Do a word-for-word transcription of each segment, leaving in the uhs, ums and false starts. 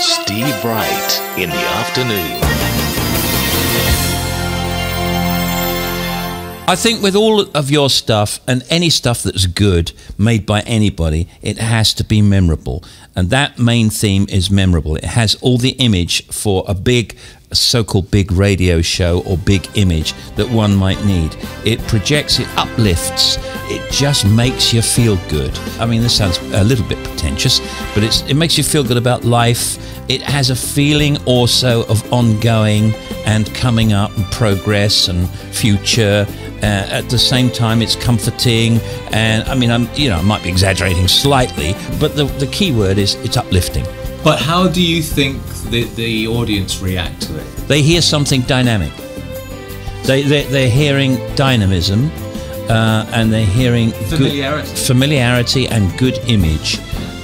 Steve Wright in the afternoon. I think with all of your stuff and any stuff that's good made by anybody, it has to be memorable. And that main theme is memorable. It has all the image for a big, so-called big radio show or big image that one might need. It projects, it uplifts, it just makes you feel good. I mean, this sounds a little bit pretentious, but it's, it makes you feel good about life. It has a feeling also of ongoing and coming up and progress and future. Uh, at the same time, it's comforting, and I mean, I'm you know, I might be exaggerating slightly, but the, the key word is it's uplifting. But how do you think the, the audience react to it? They hear something dynamic. They, they, they're hearing dynamism, uh, and they're hearing familiarity, good, familiarity and good image.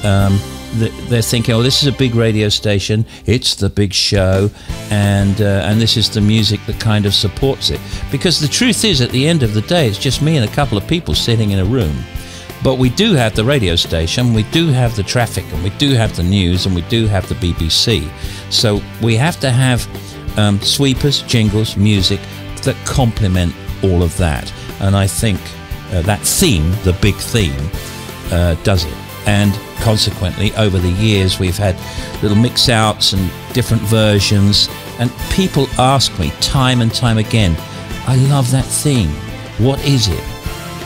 Um, They're thinking, oh, this is a big radio station, it's the big show, and uh, and this is the music that kind of supports it. Because the truth is, at the end of the day, it's just me and a couple of people sitting in a room. But we do have the radio station, we do have the traffic, and we do have the news, and we do have the B B C. So we have to have um, sweepers, jingles, music that complement all of that. And I think uh, that theme, the big theme, uh, does it. And consequently, over the years, we've had little mix-outs and different versions, and people ask me time and time again, I love that theme. What is it?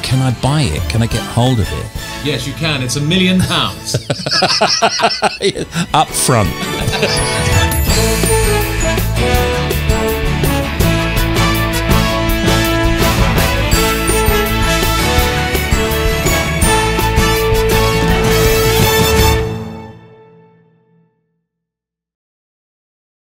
Can I buy it? Can I get hold of it? Yes, you can. It's a million pounds. Up front.